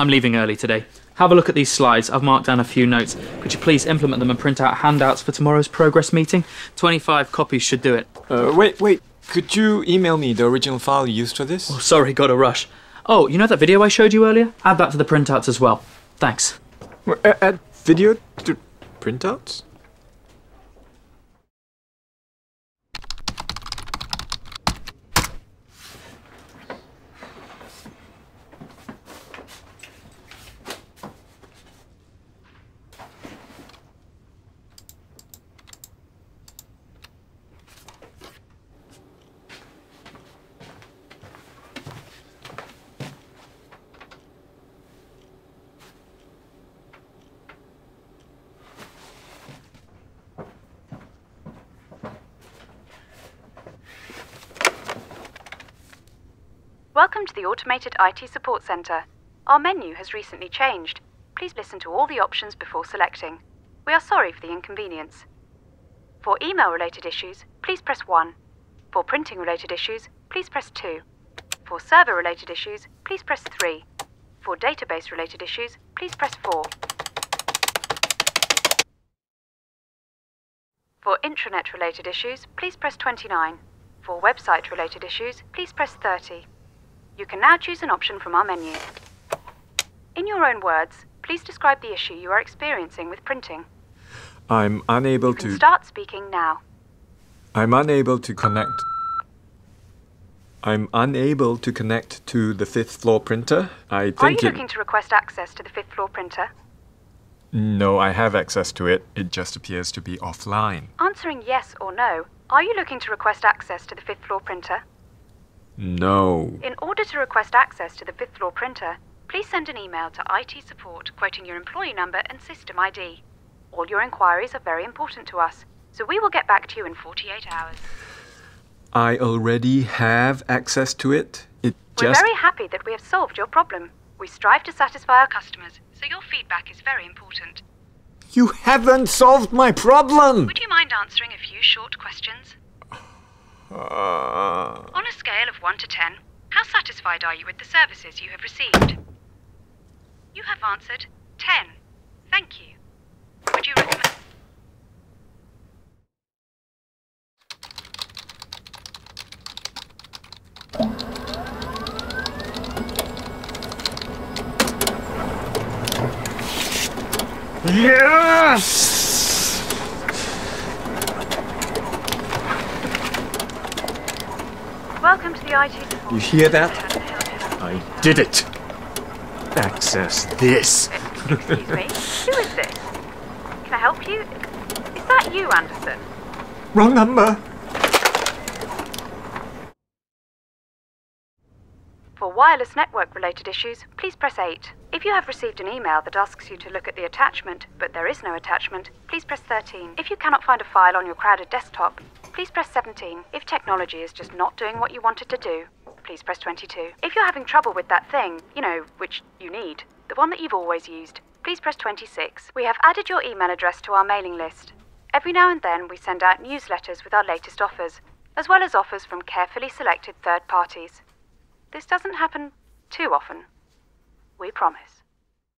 I'm leaving early today. Have a look at these slides. I've marked down a few notes. Could you please implement them and print out handouts for tomorrow's progress meeting? 25 copies should do it. Wait. Could you email me the original file you used for this? Oh, sorry, got a rush. Oh, you know that video I showed you earlier? Add that to the printouts as well. Thanks. Add video to printouts? Welcome to the Automated IT Support Centre. Our menu has recently changed. Please listen to all the options before selecting. We are sorry for the inconvenience. For email-related issues, please press 1. For printing-related issues, please press 2. For server-related issues, please press 3. For database-related issues, please press 4. For intranet-related issues, please press 29. For website-related issues, please press 30. You can now choose an option from our menu. In your own words, please describe the issue you are experiencing with printing. I'm unable to... Start speaking now. I'm unable to connect... I'm unable to connect to the 5th floor printer. Are you looking to request access to the 5th floor printer? No, I have access to it. It just appears to be offline. Answering yes or no, are you looking to request access to the 5th floor printer? No. In order to request access to the 5th floor printer, please send an email to IT support quoting your employee number and system ID. All your inquiries are very important to us, so we will get back to you in 48 hours. I already have access to it. We're very happy that we have solved your problem. We strive to satisfy our customers, so your feedback is very important. You haven't solved my problem! Would you mind answering a few short questions? On a scale of 1 to 10, how satisfied are you with the services you have received? You have answered 10. Thank you. Would you recommend... Yes! Welcome to the IT support. You hear that? I did it! Access this! Excuse me, who is this? Can I help you? Is that you, Anderson? Wrong number! For wireless network-related issues, please press 8. If you have received an email that asks you to look at the attachment, but there is no attachment, please press 13. If you cannot find a file on your crowded desktop, please press 17. If technology is just not doing what you want it to do, please press 22. If you're having trouble with that thing, you know, which you need, the one that you've always used, please press 26. We have added your email address to our mailing list. Every now and then we send out newsletters with our latest offers, as well as offers from carefully selected third parties. This doesn't happen too often. We promise.